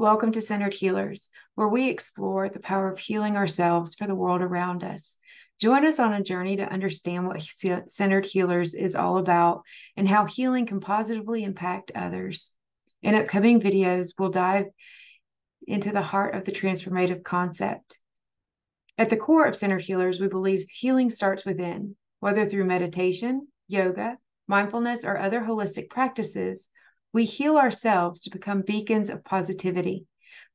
Welcome to Centered Healers, where we explore the power of healing ourselves for the world around us. Join us on a journey to understand what Centered Healers is all about and how healing can positively impact others. In upcoming videos, we'll dive into the heart of the transformative concept. At the core of Centered Healers, we believe healing starts within, whether through meditation, yoga, mindfulness, or other holistic practices. We heal ourselves to become beacons of positivity.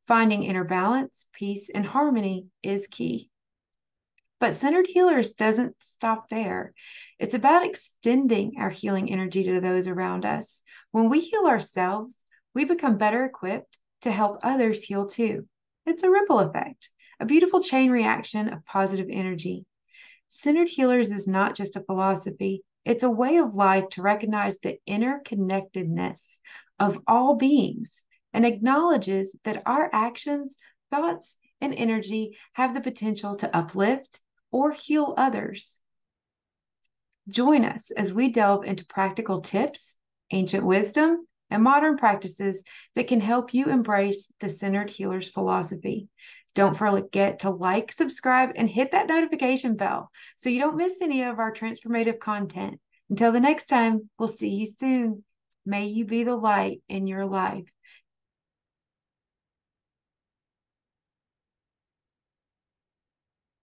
Finding inner balance, peace, and harmony is key. But Centered Healers doesn't stop there. It's about extending our healing energy to those around us. When we heal ourselves, we become better equipped to help others heal too. It's a ripple effect, a beautiful chain reaction of positive energy. Centered Healers is not just a philosophy. It's a way of life to recognize the interconnectedness of all beings and acknowledges that our actions, thoughts, and energy have the potential to uplift or heal others. Join us as we delve into practical tips, ancient wisdom, and modern practices that can help you embrace the Centered Healers philosophy. Don't forget to like, subscribe, and hit that notification bell so you don't miss any of our transformative content. Until the next time, we'll see you soon. May you be the light in your life.